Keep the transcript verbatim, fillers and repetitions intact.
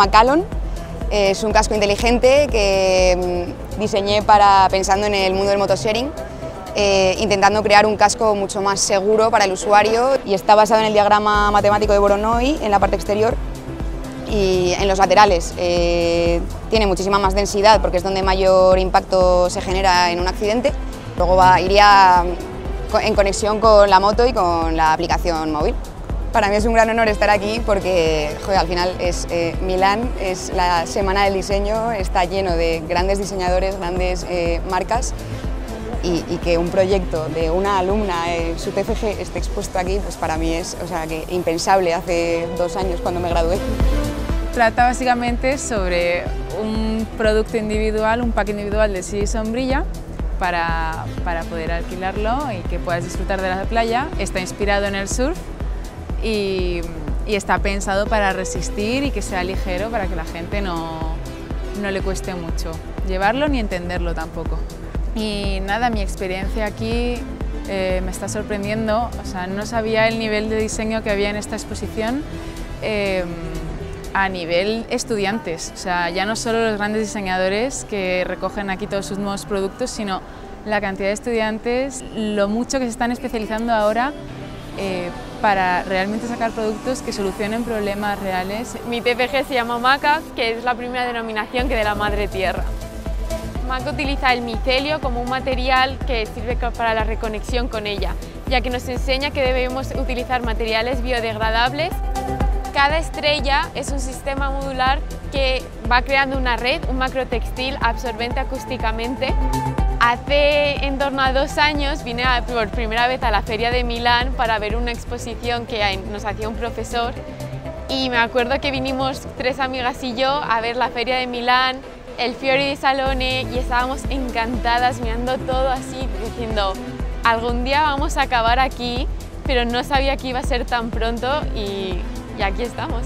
llama Calon, es un casco inteligente que diseñé para, pensando en el mundo del motosharing, eh, intentando crear un casco mucho más seguro para el usuario, y está basado en el diagrama matemático de Voronoi en la parte exterior y en los laterales. Eh, tiene muchísima más densidad porque es donde mayor impacto se genera en un accidente, luego va, iría en conexión con la moto y con la aplicación móvil. Para mí es un gran honor estar aquí porque, joder, al final es eh, Milán, es la semana del diseño, está lleno de grandes diseñadores, grandes eh, marcas, y, y que un proyecto de una alumna, eh, su T F G, esté expuesto aquí, pues para mí es, o sea, que impensable hace dos años cuando me gradué. Trata básicamente sobre un producto individual, un pack individual de silla y sombrilla, para, para poder alquilarlo y que puedas disfrutar de la playa. Está inspirado en el surf. Y, y está pensado para resistir y que sea ligero, para que la gente no, no le cueste mucho llevarlo ni entenderlo tampoco. Y nada, mi experiencia aquí eh, me está sorprendiendo, o sea, no sabía el nivel de diseño que había en esta exposición eh, a nivel estudiantes, o sea, ya no solo los grandes diseñadores que recogen aquí todos sus nuevos productos, sino la cantidad de estudiantes, lo mucho que se están especializando ahora Eh, para realmente sacar productos que solucionen problemas reales. Mi T F G se llama MACA, que es la primera denominación que de la madre tierra. MACA utiliza el micelio como un material que sirve para la reconexión con ella, ya que nos enseña que debemos utilizar materiales biodegradables. Cada estrella es un sistema modular que va creando una red, un macrotextil absorbente acústicamente. Hace en torno a dos años vine a, por primera vez a la Feria de Milán para ver una exposición que nos hacía un profesor, y me acuerdo que vinimos tres amigas y yo a ver la Feria de Milán, el Fiori di Salone, y estábamos encantadas mirando todo así diciendo algún día vamos a acabar aquí, pero no sabía que iba a ser tan pronto y, y aquí estamos.